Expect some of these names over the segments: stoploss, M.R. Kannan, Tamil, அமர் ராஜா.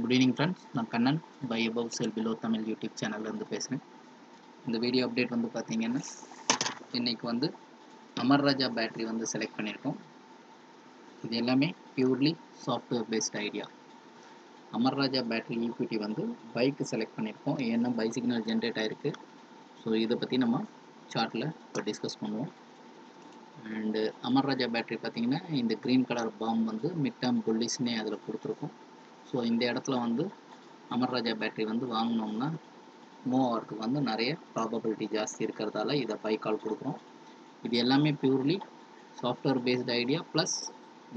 Good evening friends, நான் Kannan by above sell below Tamil YouTube channel வந்து பேசுகிறேன். இந்த வீடியோ அப்டேட் வந்து பார்த்தீங்கன்னா இன்னைக்கு வந்து அமர் ராஜா பேட்டரி வந்து செலக்ட் பண்ணியிருக்கோம். இது எல்லாமே purely software based idea. அமர் ராஜா battery equity வந்து பைக்கு செலக்ட் பண்ணியிருக்கோம், ஏன்னா பை சிக்னல் ஜென்ரேட் ஆகிருக்கு. ஸோ இதை பற்றி நம்ம சார்ட்டில் இப்போ டிஸ்கஸ் பண்ணுவோம். அண்டு அமர் ராஜா பேட்டரி பார்த்திங்கன்னா இந்த க்ரீன் கலர் பாம் வந்து மிட் டேம் புல்லிஸ்னே அதில் கொடுத்துருக்கோம். ஸோ இந்த இடத்துல வந்து அமர் ராஜா பேட்டரி வந்து வாங்கினோம்னா மூவ் ஆகிறதுக்கு வந்து நிறைய ப்ராபபிலிட்டி ஜாஸ்தி இருக்கிறதால இதை பை கால் கொடுக்குறோம். இது எல்லாமே purely software based idea, plus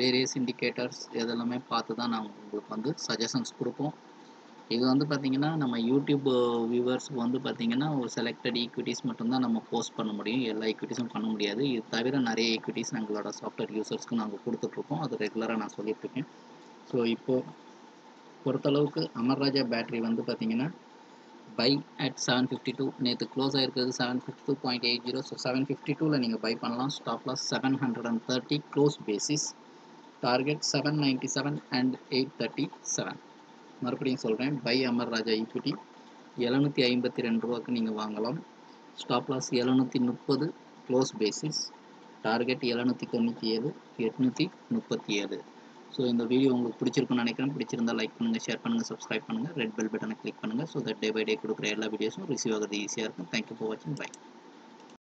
various indicators இதெல்லாமே பார்த்து தான் நாங்கள் உங்களுக்கு வந்து சஜஷன்ஸ் கொடுப்போம். இது வந்து பார்த்திங்கன்னா நம்ம யூடியூப் வியூவர்ஸுக்கு வந்து பார்த்திங்கன்னா ஒரு செலக்டட் ஈக்விட்டிஸ் மட்டும்தான் நம்ம போஸ்ட் பண்ண முடியும், எல்லா ஈக்விட்டிஸும் பண்ண முடியாது. இது தவிர நிறைய ஈக்விட்டிஸ் எங்களோட சாஃப்ட்வேர் யூசர்ஸ்க்கு நாங்கள் கொடுத்துட்ருக்கோம், அது ரெகுலராக நான் சொல்லிகிட்ருக்கேன். ஸோ இப்போது பொறுத்தளவுக்கு அமர் ராஜா பேட்டரி வந்து பார்த்திங்கன்னா பை அட் 752, நேற்று க்ளோஸ் ஆகிருக்கிறது 752.80. ஸோ 752ல் நீங்கள் பை பண்ணலாம். Stop loss 730 close basis, target 797 and 837. மறுபடியும் சொல்கிறேன், பை அமர் ராஜா ஈக்விட்டி 752 ரூபாய்க்கு நீங்கள் வாங்கலாம். Stop loss 730 close basis, target 797, 837. So இந்த வீடியோ உங்களுக்கு பிடிச்சிருக்குன்னு நினைக்கிறேன். பிடிச்சிருந்தால் லைக் பண்ணுங்கள், ஷேர் பண்ணுங்கள், சப்ஸ்கிரைப் பண்ணுங்கள், ரெட் பெல் பட்டனை கிளிக் பண்ணுங்கள். So that day by day கொடுக்குற எல்லா வீடியோஸும் ரிசீவ் ஆகிறது ஈஸியாக இருக்கும். தேங்க்யூ ஃபார் வாட்சிங். பை.